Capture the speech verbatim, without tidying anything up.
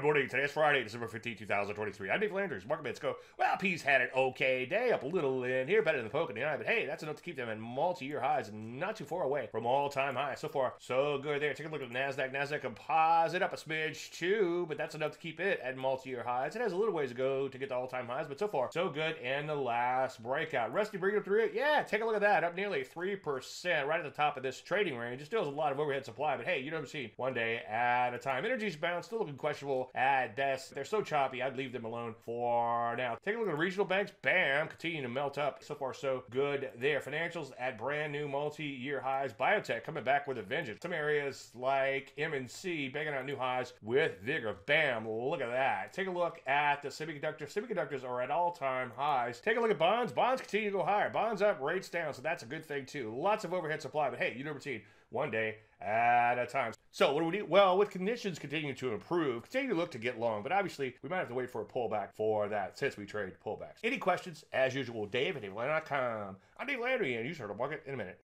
Good morning. Today is Friday, December fifteenth, two thousand twenty-three. I'm Dave Landry. Market bets go, well, P's had an okay day, up a little in here, better than poker tonight, but hey, that's enough to keep them in multi-year highs, not too far away from all-time highs. So far, so good there. Take a look at the NASDAQ. NASDAQ composite up a smidge too, but that's enough to keep it at multi-year highs. It has a little ways to go to get to all-time highs, but so far, so good in the last breakout. Rusty, bring it up through it. Yeah, take a look at that. Up nearly three percent right at the top of this trading range. It still has a lot of overhead supply, but hey, you know what I'm seeing? One day at a time. Energy's bounced, still looking questionable at best. They're so choppy, I'd leave them alone for now. Take a look at the regional banks. Bam! Continuing to melt up. So far, so good there. Financials at brand new multi-year highs. Biotech coming back with a vengeance. Some areas like M and C banging out new highs with vigor. Bam! Look at that. Take a look at the semiconductors. Semiconductors are at all-time highs. Take a look at bonds. Bonds continue to go higher. Bonds up, rates down, so that's a good thing too. Lots of overhead supply, but hey, you know what I'm saying? One day at a time. So what do we do? Well, with conditions continuing to improve, continue to look to get long, but obviously we might have to wait for a pullback for that since we trade pullbacks. Any questions? As usual, Dave at Dave Land dot com. I'm Dave Landry, and you start the market in a minute.